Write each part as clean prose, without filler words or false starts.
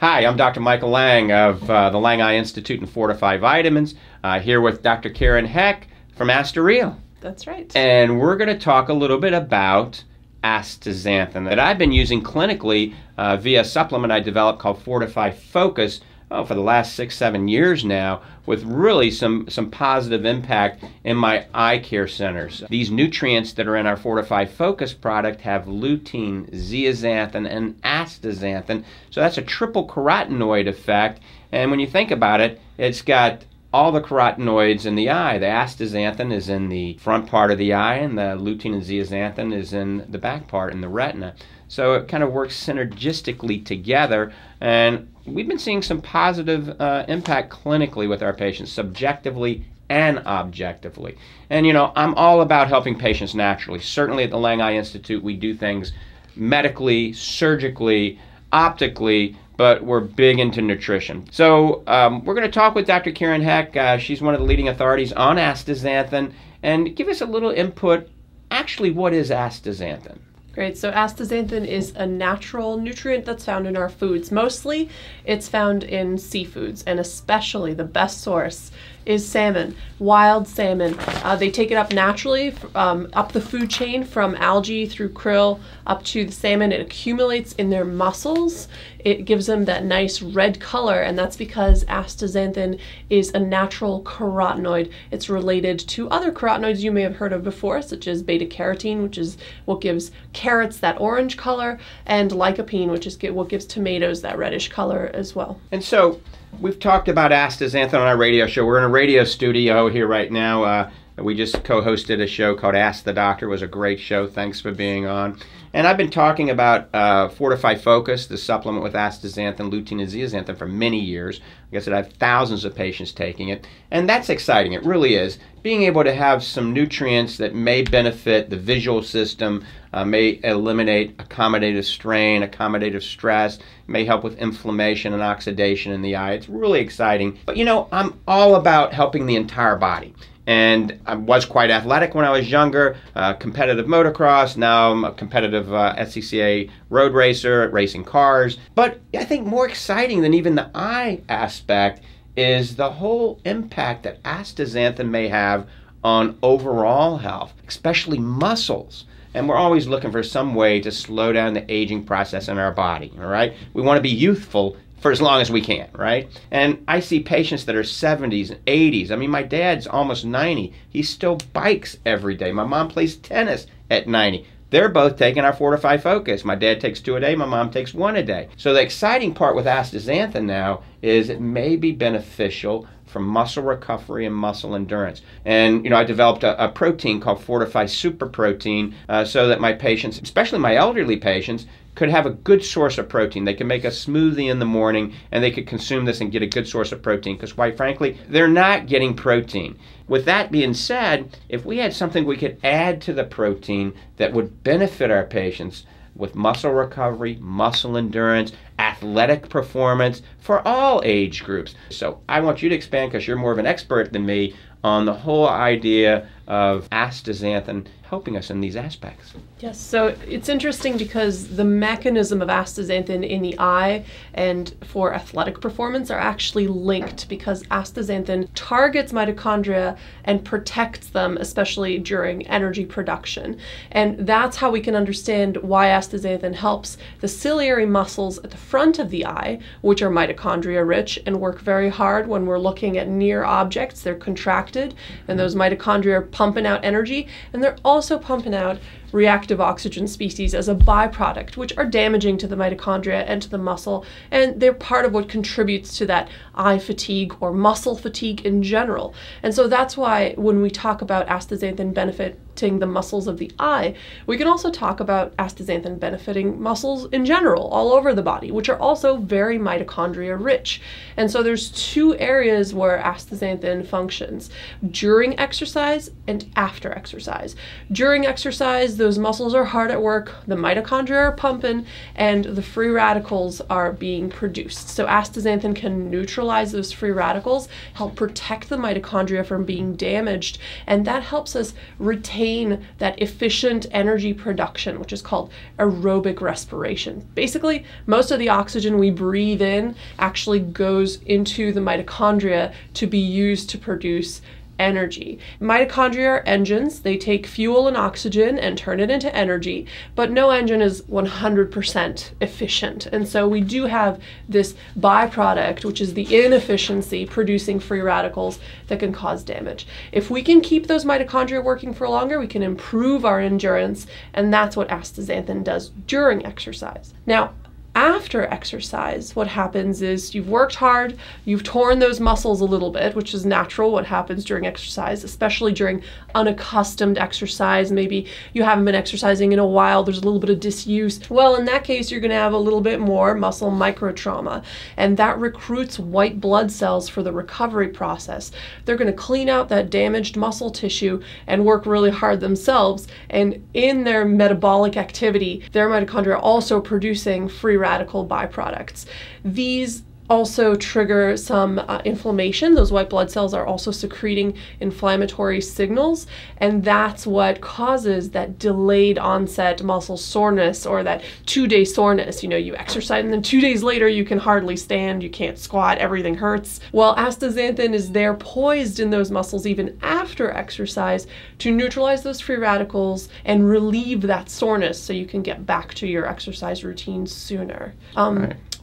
Hi, I'm Dr. Michael Lange of the Lange Eye Institute and Fortifeye Vitamins, here with Dr. Karen Hecht from AstaReal. That's right. And we're going to talk a little bit about astaxanthin that I've been using clinically via a supplement I developed called Fortifeye Focus for the last 6-7 years now, with really some positive impact in my eye care centers. These nutrients that are in our Fortifeye Focus product have lutein, zeaxanthin, and astaxanthin. So that's a triple carotenoid effect. And when you think about it, it's got all the carotenoids in the eye. The astaxanthin is in the front part of the eye, and the lutein and zeaxanthin is in the back part, in the retina. So it kind of works synergistically together, and we've been seeing some positive impact clinically with our patients, subjectively and objectively. And you know, I'm all about helping patients naturally. Certainly at the Lange Eye Institute, we do things medically, surgically, optically, but we're big into nutrition. So we're going to talk with Dr. Karen Hecht. She's one of the leading authorities on astaxanthin, and give us a little input. Actually, what is astaxanthin? Great, so astaxanthin is a natural nutrient that's found in our foods. Mostly it's found in seafoods, and especially the best source is salmon, wild salmon. They take it up naturally up the food chain, from algae through krill up to the salmon. It accumulates in their muscles. It gives them that nice red color, and that's because astaxanthin is a natural carotenoid. It's related to other carotenoids you may have heard of before, such as beta-carotene, which is what gives carrots that orange color, and lycopene, which is what gives tomatoes that reddish color as well. And so, we've talked about astaxanthin on our radio show. We're in a radio studio here right now. We just co-hosted a show called Ask the Doctor. It was a great show. Thanks for being on. And I've been talking about Fortifeye Focus, the supplement with astaxanthin, lutein, and zeaxanthin for many years. Like I said, I have thousands of patients taking it. And that's exciting. It really is. Being able to have some nutrients that may benefit the visual system, may eliminate accommodative strain, accommodative stress, may help with inflammation and oxidation in the eye. It's really exciting. But you know, I'm all about helping the entire body. And I was quite athletic when I was younger, competitive motocross. Now I'm a competitive SCCA road racer at racing cars. But I think more exciting than even the eye aspect is the whole impact that astaxanthin may have on overall health, especially muscles. And we're always looking for some way to slow down the aging process in our body, all right? We want to be youthful for as long as we can, right? And I see patients that are 70s and 80s. I mean, my dad's almost 90. He still bikes every day. My mom plays tennis at 90. They're both taking our Fortifeye Focus. My dad takes 2 a day, my mom takes 1 a day. So the exciting part with astaxanthin now is it may be beneficial for muscle recovery and muscle endurance. And you know, I developed a protein called Fortifeye Super Protein so that my patients, especially my elderly patients, could have a good source of protein. They can make a smoothie in the morning and they could consume this and get a good source of protein, because quite frankly, they're not getting protein. With that being said, if we had something we could add to the protein that would benefit our patients with muscle recovery, muscle endurance, athletic performance for all age groups. So I want you to expand, because you're more of an expert than me, on the whole idea of astaxanthin helping us in these aspects. Yes, so it's interesting because the mechanism of astaxanthin in the eye and for athletic performance are actually linked, because astaxanthin targets mitochondria and protects them, especially during energy production. And that's how we can understand why astaxanthin helps the ciliary muscles at the front of the eye, which are mitochondria rich and work very hard when we're looking at near objects. They're contracted, and those mitochondria are pumping out energy, and they're also pumping out reactive oxygen species as a byproduct, which are damaging to the mitochondria and to the muscle, and they're part of what contributes to that eye fatigue or muscle fatigue in general. And so that's why when we talk about astaxanthin benefiting the muscles of the eye, we can also talk about astaxanthin benefiting muscles in general all over the body, which are also very mitochondria rich. And so there's two areas where astaxanthin functions: during exercise and after exercise. During exercise, is those muscles are hard at work, the mitochondria are pumping, and the free radicals are being produced. So astaxanthin can neutralize those free radicals, help protect the mitochondria from being damaged, and that helps us retain that efficient energy production, which is called aerobic respiration. Basically, most of the oxygen we breathe in actually goes into the mitochondria to be used to produce energy. Mitochondria are engines. They take fuel and oxygen and turn it into energy, but no engine is 100% efficient. And so we do have this byproduct, which is the inefficiency producing free radicals that can cause damage. If we can keep those mitochondria working for longer, we can improve our endurance, and that's what astaxanthin does during exercise. Now, after exercise, what happens is you've worked hard, you've torn those muscles a little bit, which is natural, what happens during exercise, especially during unaccustomed exercise. Maybe you haven't been exercising in a while, there's a little bit of disuse. Well, in that case, you're going to have a little bit more muscle microtrauma, and that recruits white blood cells for the recovery process. They're going to clean out that damaged muscle tissue and work really hard themselves, and in their metabolic activity, their mitochondria are also producing free radical byproducts. These also trigger some inflammation. Those white blood cells are also secreting inflammatory signals, and that's what causes that delayed onset muscle soreness, or that two-day soreness. You know, you exercise and then 2 days later you can hardly stand, you can't squat, everything hurts. Well, astaxanthin is there poised in those muscles even after exercise to neutralize those free radicals and relieve that soreness so you can get back to your exercise routine sooner.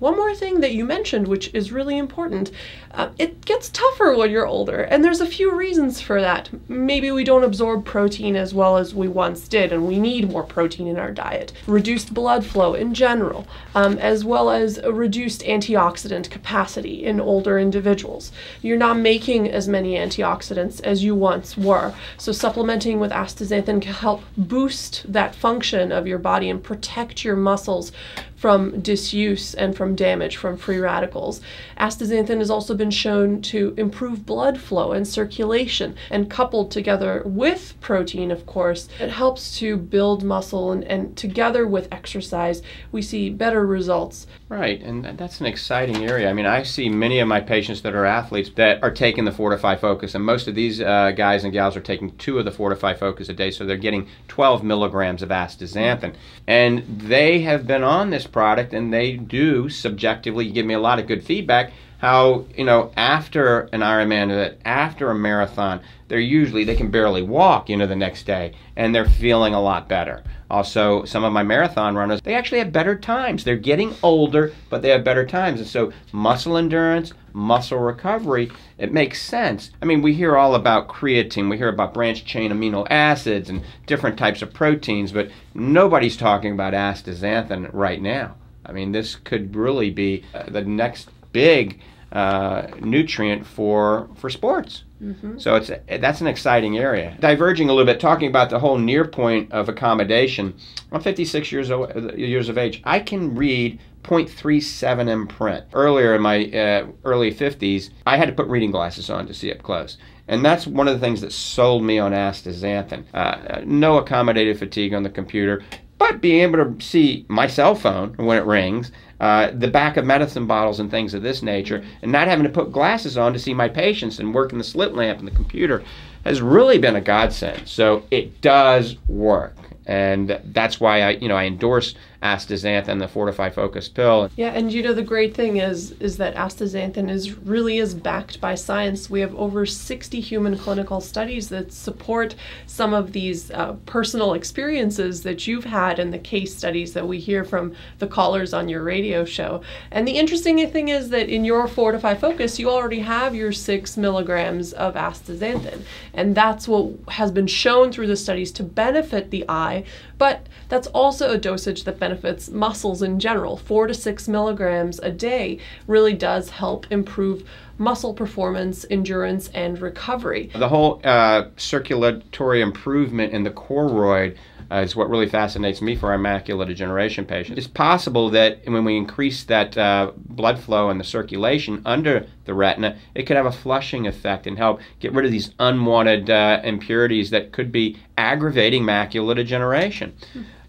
One more thing that you mentioned, which is really important, it gets tougher when you're older, and there's a few reasons for that. Maybe we don't absorb protein as well as we once did, and we need more protein in our diet. Reduced blood flow in general, as well as a reduced antioxidant capacity in older individuals. You're not making as many antioxidants as you once were, so supplementing with astaxanthin can help boost that function of your body and protect your muscles from disuse and from damage from free radicals. Astaxanthin has also been shown to improve blood flow and circulation, and coupled together with protein, of course, it helps to build muscle, and together with exercise, we see better results. Right, and that's an exciting area. I mean, I see many of my patients that are athletes that are taking the Fortifeye Focus, and most of these guys and gals are taking 2 of the Fortifeye Focus a day, so they're getting 12 milligrams of astaxanthin. And they have been on this product, and they do subjectively give me a lot of good feedback how, you know, after an Ironman, after a marathon, they're usually, they can barely walk, you know, the next day, and they're feeling a lot better. Also, some of my marathon runners, they actually have better times. They're getting older, but they have better times. And so muscle endurance, muscle recovery, it makes sense. I mean, we hear all about creatine, we hear about branched chain amino acids and different types of proteins, but nobody's talking about astaxanthin right now. I mean, this could really be the next big nutrient for sports. Mm-hmm. So that's an exciting area. Diverging a little bit, talking about the whole near point of accommodation, I'm 56 years of age. I can read 0.37 in print. Earlier in my early 50s, I had to put reading glasses on to see up close. And that's one of the things that sold me on astaxanthin. No accommodative fatigue on the computer, but being able to see my cell phone when it rings, the back of medicine bottles and things of this nature, and not having to put glasses on to see my patients and working the slit lamp and the computer has really been a godsend. So it does work. And that's why I endorse astaxanthin, the Fortifeye Focus pill. Yeah, and you know, the great thing is that astaxanthin really is backed by science. We have over 60 human clinical studies that support some of these personal experiences that you've had and the case studies that we hear from the callers on your radio show. And the interesting thing is that in your Fortifeye Focus, you already have your 6 milligrams of astaxanthin, and that's what has been shown through the studies to benefit the eye. But that's also a dosage that benefits muscles in general. 4 to 6 milligrams a day really does help improve muscle performance, endurance, and recovery. The whole circulatory improvement in the choroid is what really fascinates me for our macular degeneration patients. It's possible that when we increase that blood flow and the circulation under the retina, it could have a flushing effect and help get rid of these unwanted impurities that could be aggravating macular degeneration.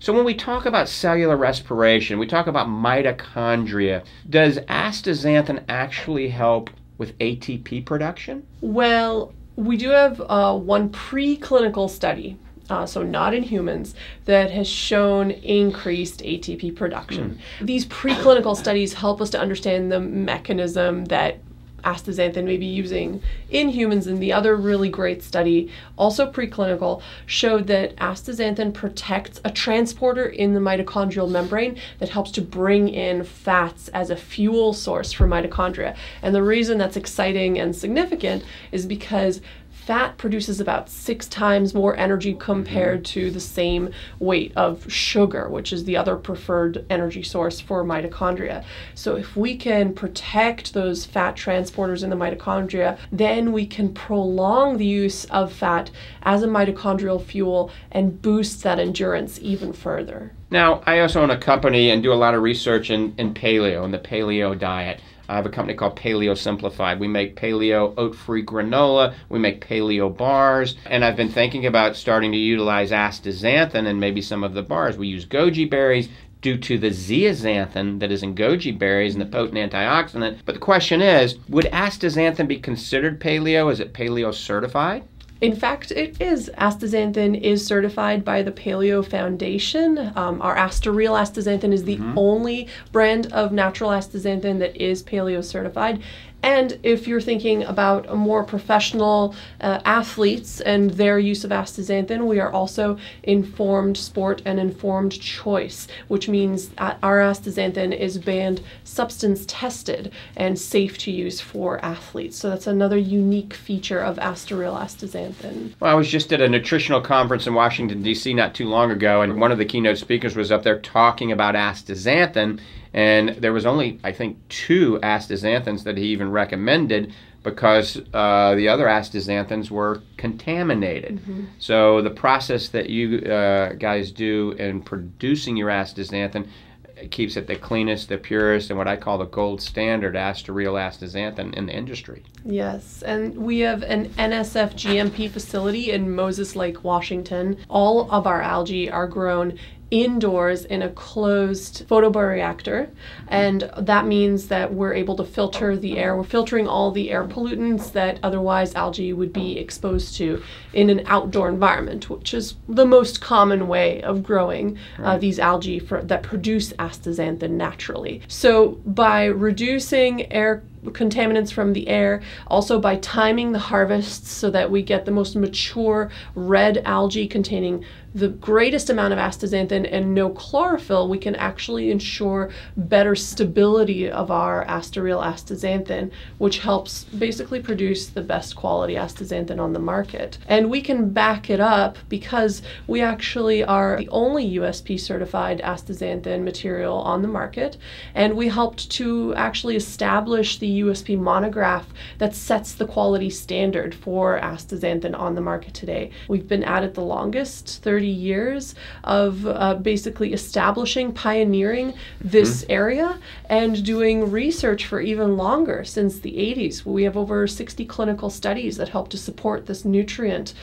So when we talk about cellular respiration, we talk about mitochondria. Does astaxanthin actually help with ATP production? Well, we do have one preclinical study, so not in humans, that has shown increased ATP production. These preclinical studies help us to understand the mechanism that astaxanthin may be using in humans, and the other really great study, also preclinical, showed that astaxanthin protects a transporter in the mitochondrial membrane that helps to bring in fats as a fuel source for mitochondria. And the reason that's exciting and significant is because fat produces about 6 times more energy compared to the same weight of sugar, which is the other preferred energy source for mitochondria. So if we can protect those fat transporters in the mitochondria, then we can prolong the use of fat as a mitochondrial fuel and boost that endurance even further. Now, I also own a company and do a lot of research in paleo and the paleo diet. I have a company called Paleo Simplified. We make paleo oat-free granola, we make paleo bars, and I've been thinking about starting to utilize astaxanthin and maybe some of the bars. We use goji berries due to the zeaxanthin that is in goji berries and the potent antioxidant. But the question is, would astaxanthin be considered paleo? Is it paleo certified? In fact, it is. Astaxanthin is certified by the Paleo Foundation. Our AstaReal astaxanthin is the only brand of natural astaxanthin that is paleo certified. And if you're thinking about more professional athletes and their use of astaxanthin, we are also informed sport and informed choice, which means our astaxanthin is banned substance tested and safe to use for athletes. So that's another unique feature of AstaReal astaxanthin. Well, I was just at a nutritional conference in Washington, D.C. not too long ago, and one of the keynote speakers was up there talking about astaxanthin. And there was only, I think, 2 astaxanthins that he even recommended because the other astaxanthins were contaminated. So the process that you guys do in producing your astaxanthin keeps it the cleanest, the purest, and what I call the gold standard AstaReal astaxanthin in the industry. Yes, and we have an NSF GMP facility in Moses Lake, Washington. All of our algae are grown indoors in a closed photobioreactor, and that means that we're able to filter the air. We're filtering all the air pollutants that otherwise algae would be exposed to in an outdoor environment, which is the most common way of growing these algae that produce astaxanthin naturally. So by reducing air contaminants from the air, also by timing the harvests so that we get the most mature red algae containing the greatest amount of astaxanthin and no chlorophyll, we can actually ensure better stability of our AstaReal astaxanthin, which helps basically produce the best quality astaxanthin on the market. And we can back it up because we actually are the only USP certified astaxanthin material on the market, and we helped to actually establish the USP monograph that sets the quality standard for astaxanthin on the market today. We've been at it the longest, 30 years of basically establishing, pioneering this area, and doing research for even longer, since the 80s. We have over 60 clinical studies that help to support this nutrient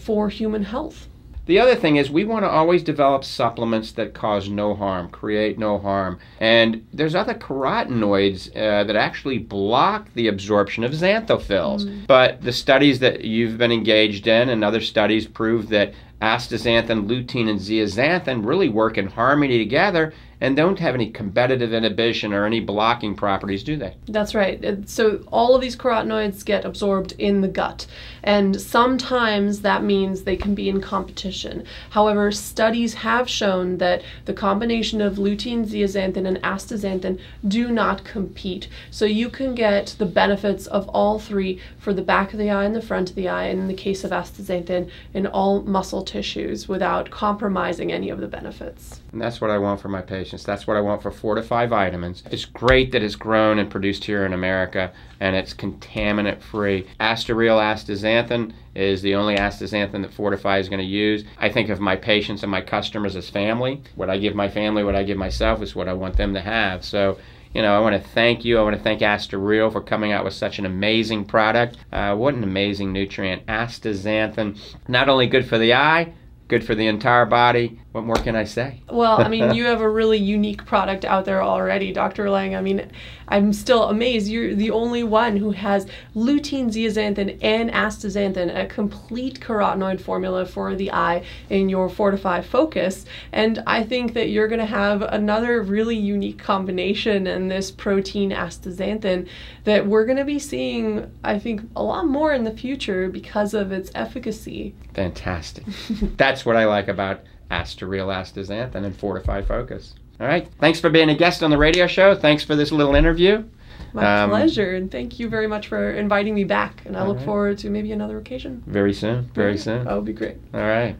for human health. The other thing is we want to always develop supplements that cause no harm, create no harm. And there's other carotenoids that actually block the absorption of xanthophylls. But the studies that you've been engaged in and other studies prove that astaxanthin, lutein, and zeaxanthin really work in harmony together and don't have any competitive inhibition or any blocking properties, do they? That's right. So all of these carotenoids get absorbed in the gut, and sometimes that means they can be in competition. However, studies have shown that the combination of lutein, zeaxanthin, and astaxanthin do not compete. So you can get the benefits of all three for the back of the eye and the front of the eye, and in the case of astaxanthin, in all muscle tissues without compromising any of the benefits. And that's what I want for my patients. populations. That's what I want for Fortifeye Vitamins. It's great that it's grown and produced here in America, and it's contaminant free. AstaReal astaxanthin is the only astaxanthin that Fortifeye is going to use. I think of my patients and my customers as family. What I give my family, what I give myself is what I want them to have. So, you know, I want to thank you. I want to thank AstaReal for coming out with such an amazing product. What an amazing nutrient. Astaxanthin, not only good for the eye, good for the entire body. What more can I say? Well, I mean, you have a really unique product out there already, Dr. Lange. I mean, I'm still amazed. You're the only one who has lutein, zeaxanthin, and astaxanthin, a complete carotenoid formula for the eye in your Fortifeye Focus. And I think that you're going to have another really unique combination in this protein astaxanthin that we're going to be seeing, I think, a lot more in the future because of its efficacy. Fantastic. That's what I like about AstaReal astaxanthin and Fortifeye Focus. All right. Thanks for being a guest on the radio show. Thanks for this little interview. My pleasure. And thank you very much for inviting me back. And I look forward to maybe another occasion. Very soon. Very soon. That would be great. All right.